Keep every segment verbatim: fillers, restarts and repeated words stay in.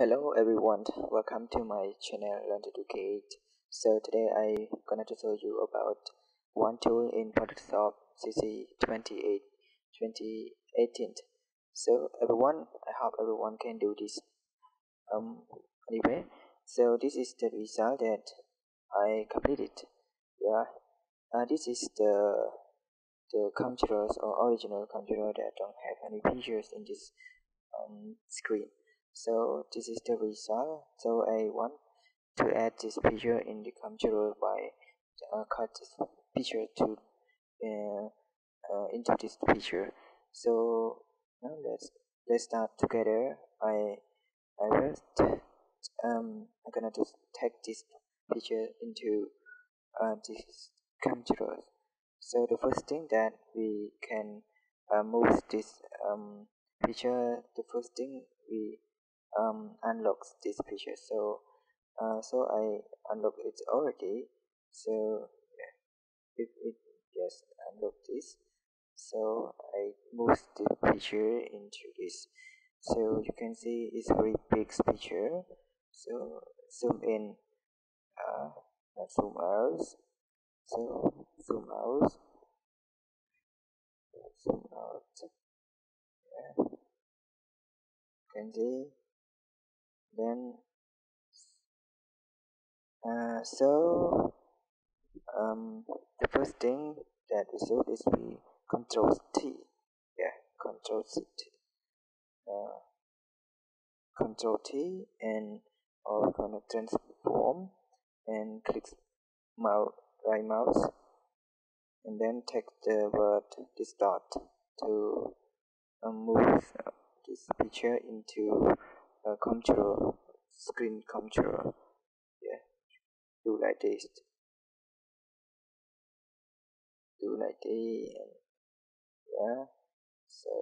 Hello everyone, welcome to my channel Learn to Educate. So today I'm gonna to show you about one tool in Photoshop C C twenty-eight twenty eighteen. So everyone, I hope everyone can do this. Um anyway, so this is the result that I completed. Yeah, uh, this is the the computers or original computer that don't have any pictures in this um screen. So this is the result. So I want to add this picture in the computer by uh, cut this picture to uh, uh, into this picture. So now let's let's start together. I I will um I'm gonna just take this picture into uh, this computer. So the first thing that we can uh, move this um picture. The first thing we um unlocks this picture. So uh so I unlock it already. So yeah, if it just unlock this, so I move the picture into this. So you can see it's very big picture. So zoom in, uh not zoom out. So zoom out, zoom out. Yeah, you can see. Then uh, so um, the first thing that we should is we control T. Yeah, control T, uh, control T, and we're gonna transform and click mouse, right mouse, and then take the word distort to uh, move uh, this picture into Uh, control screen control. Yeah, do like this, do like this, and yeah. So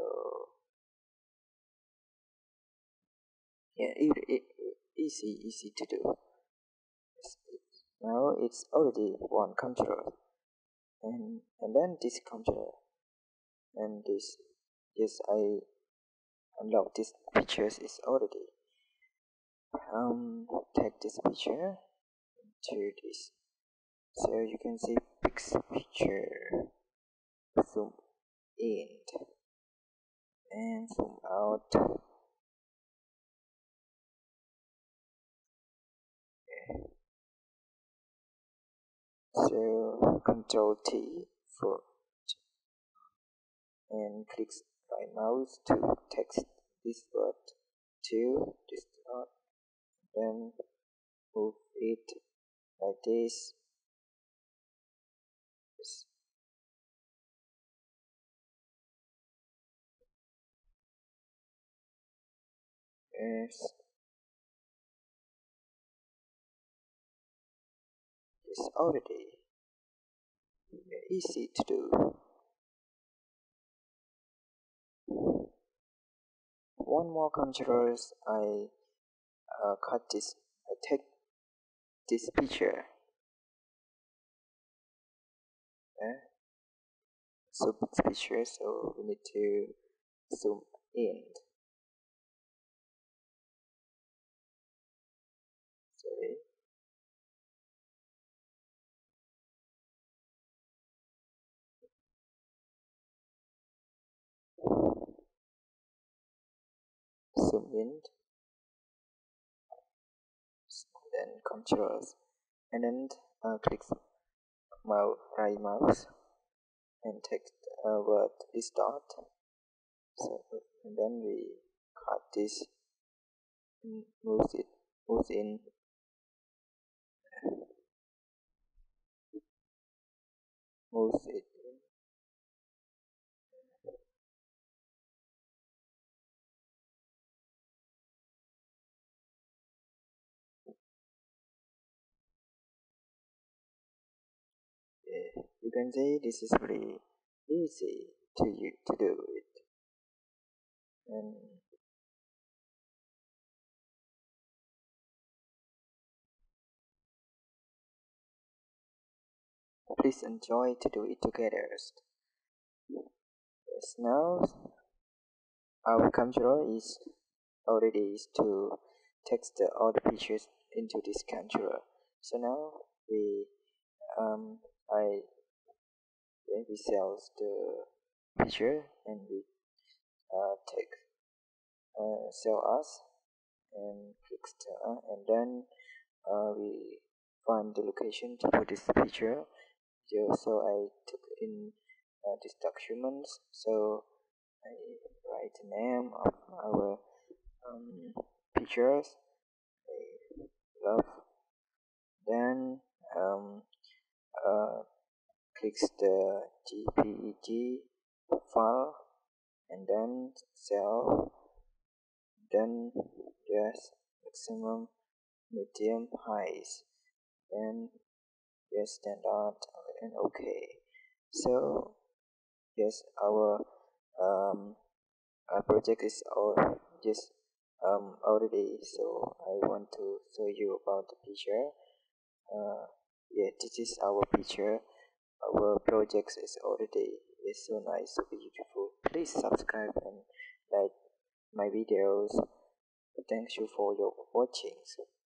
yeah, it, it easy easy to do. Now it's already one control, and and then this control, and this. Yes, I unlock this pictures is already. Um take this picture into this. So you can see big picture. Zoom in and zoom out. Okay. So control T for and click right mouse to text this word to distort, then move it like this. Yes. Yes. It's already easy to do. One more controls. I uh, cut this. I take this picture. Yeah. So this picture. So we need to zoom in. Sorry. Zoom in, then controls, and then uh, click my right mouse and take uh, word distort. So and then we cut this, move it, move in. Move it. You can see this is pretty easy to you to do it, and please enjoy to do it together. Yes, now our control is already is to text uh, all the pictures into this controller. So now we um I we select the picture and we uh take uh sell us and click star, and then uh we find the location to put this picture. So I took in uh, this documents, so I write the name of our um, pictures, I love, then um, uh, clicks the J P E G file and then save, then yes maximum, medium, highs, then yes standard and okay. So yes, our um our project is all just um already. So I want to show you about the picture. Uh yeah, this is our picture. Our project is already is so nice, so beautiful. Please subscribe and like my videos. Thank you for your watching.